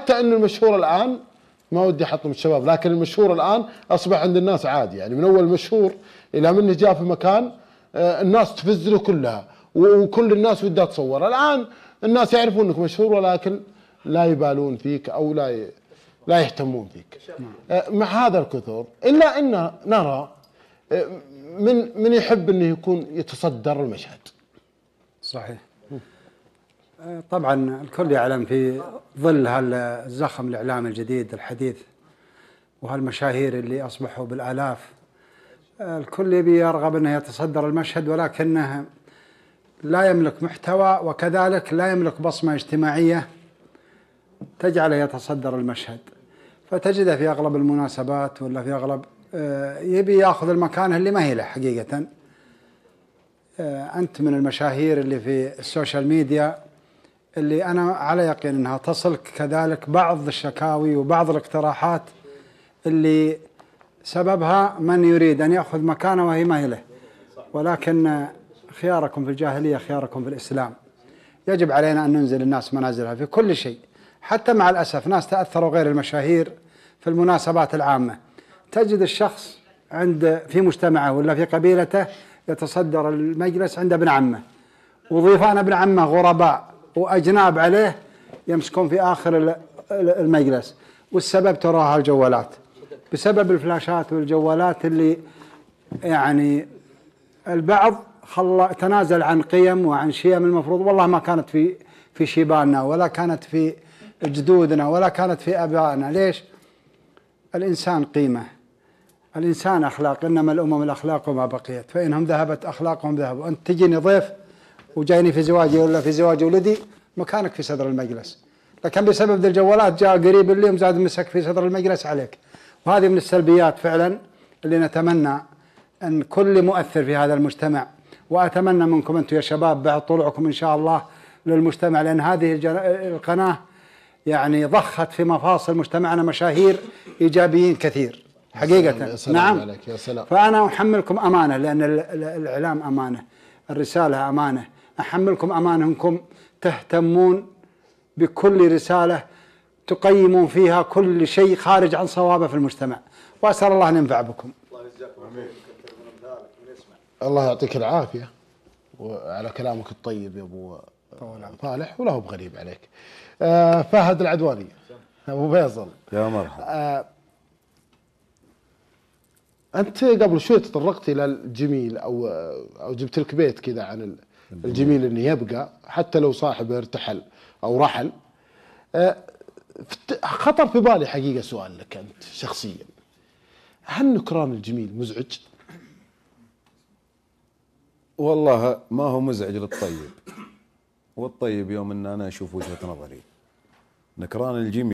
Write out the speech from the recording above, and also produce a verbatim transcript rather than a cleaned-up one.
حتى انه المشهور الان ما ودي احطهم الشباب، لكن المشهور الان اصبح عند الناس عادي، يعني من اول مشهور الى منه جاء في مكان الناس تفز له كلها، وكل الناس ودها تصور. الان الناس يعرفون انك مشهور ولكن لا يبالون فيك او لا ي... لا يهتمون فيك. مع هذا الكثر الا ان نرى من من يحب انه يكون يتصدر المشهد. صحيح. طبعا الكل يعلم في ظل هالزخم الاعلامي الجديد الحديث وهالمشاهير اللي اصبحوا بالالاف، الكل يبي يرغب انه يتصدر المشهد، ولكنه لا يملك محتوى وكذلك لا يملك بصمه اجتماعيه تجعله يتصدر المشهد، فتجده في اغلب المناسبات ولا في اغلب يبي ياخذ المكانه اللي ما هي له حقيقه. انت من المشاهير اللي في السوشيال ميديا اللي انا على يقين انها تصلك كذلك بعض الشكاوي وبعض الاقتراحات اللي سببها من يريد ان ياخذ مكانه وهي ما هي له، ولكن خياركم في الجاهليه خياركم في الاسلام. يجب علينا ان ننزل الناس منازلها في كل شيء، حتى مع الاسف ناس تاثروا غير المشاهير في المناسبات العامه. تجد الشخص عند في مجتمعه ولا في قبيلته يتصدر المجلس عند ابن عمه، وضيفان ابن عمه غرباء واجناب عليه يمسكون في اخر المجلس، والسبب تراها الجوالات، بسبب الفلاشات والجوالات اللي يعني البعض خلى تنازل عن قيم وعن شيم المفروض والله ما كانت في في شباننا ولا كانت في جدودنا ولا كانت في ابائنا. ليش؟ الانسان قيمه، الانسان اخلاق، انما الامم الاخلاق وما بقيت، فانهم ذهبت اخلاقهم ذهبوا. انت تجيني ضيف وجايني في زواجي ولا في زواج ولدي، مكانك في صدر المجلس، لكن بسبب ذي الجوالات جاء قريب اليوم زاد مسك في صدر المجلس عليك. وهذه من السلبيات فعلا اللي نتمنى ان كل مؤثر في هذا المجتمع، واتمنى منكم انتم يا شباب بعد طلوعكم ان شاء الله للمجتمع، لان هذه القناه يعني ضخت في مفاصل مجتمعنا مشاهير ايجابيين كثير حقيقه. نعم عليك يا سلام. فانا احملكم امانه، لان الاعلام امانه، الرساله امانه، احملكم امانه انكم تهتمون بكل رساله تقيمون فيها كل شيء خارج عن صوابه في المجتمع، واسال الله ان ينفع بكم. الله يجزاكم امين. الله يعطيك العافيه وعلى كلامك الطيب يا ابو صالح، ولا هو بغريب عليك. آه فهد العدواني ابو فيصل يا مرحبا. آه انت قبل شوي تطرقت الى الجميل او او جبت لك بيت كذا عن الجميل انه يبقى حتى لو صاحبه ارتحل او رحل. آه خطر في بالي حقيقه سؤال لك انت شخصيا، هل نكران الجميل مزعج؟ والله ما هو مزعج للطيب، والطيب يوم ان انا اشوف وجهه نظري. نكران الجميل